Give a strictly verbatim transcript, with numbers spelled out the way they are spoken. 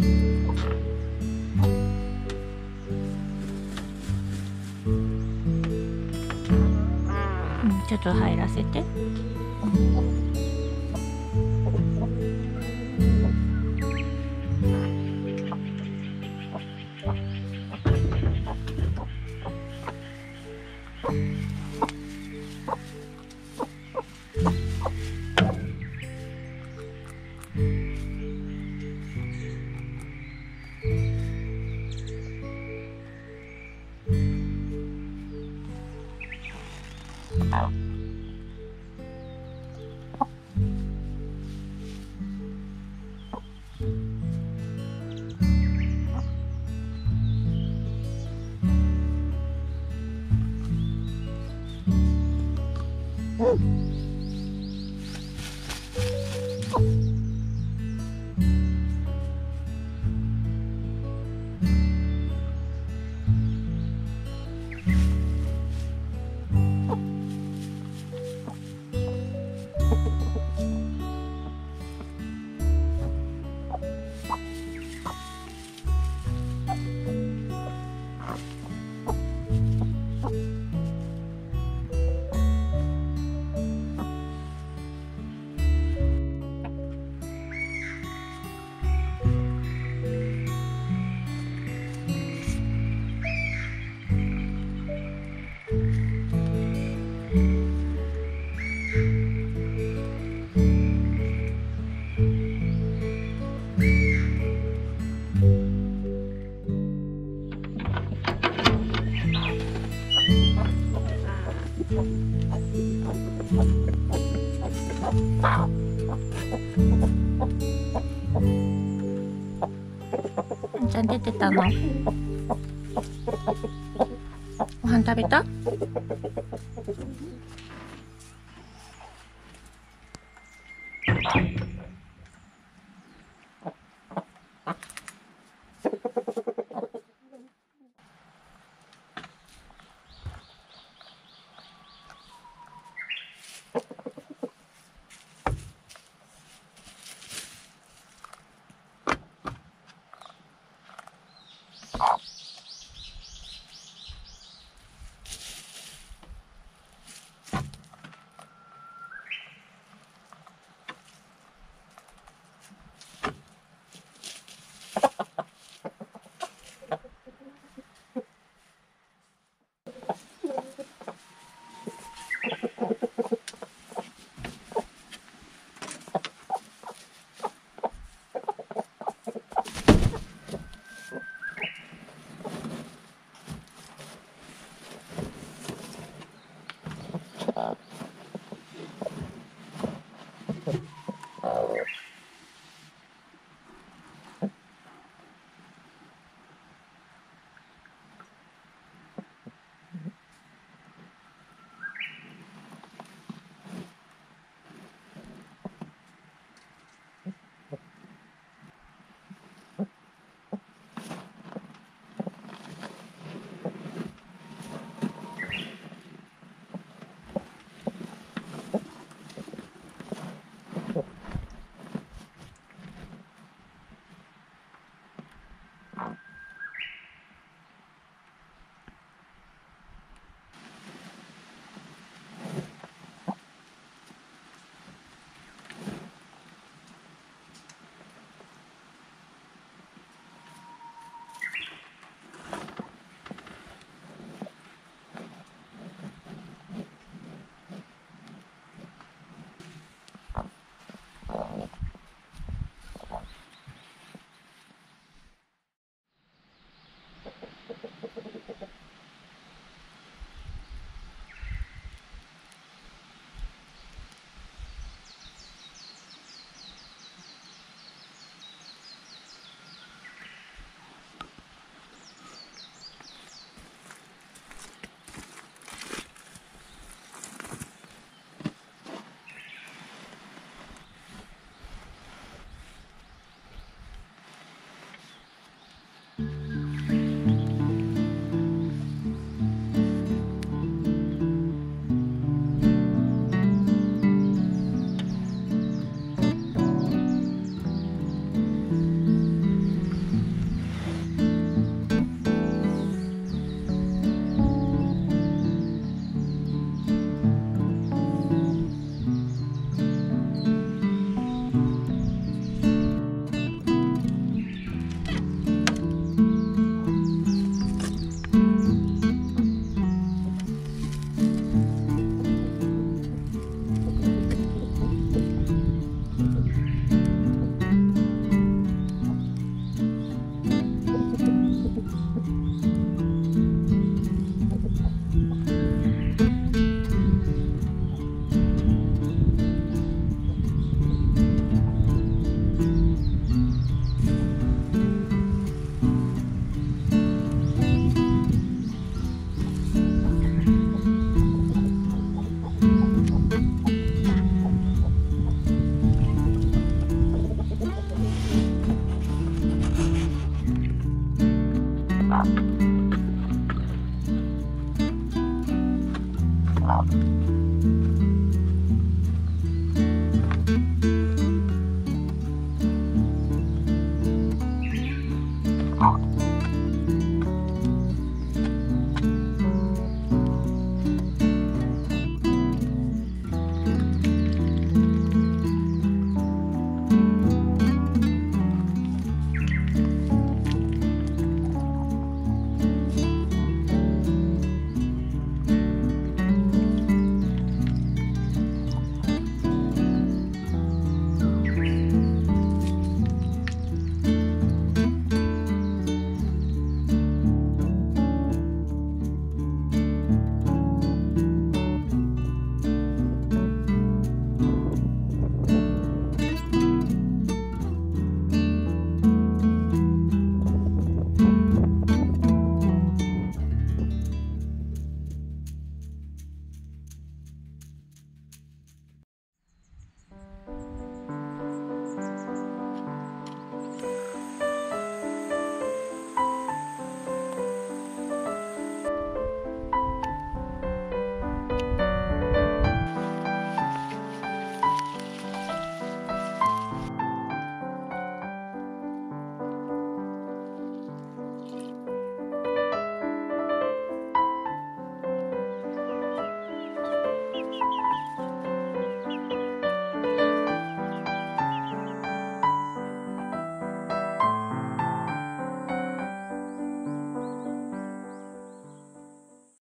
うん、ちょっと入らせて。ちゃん出てたの？ご飯食べた？。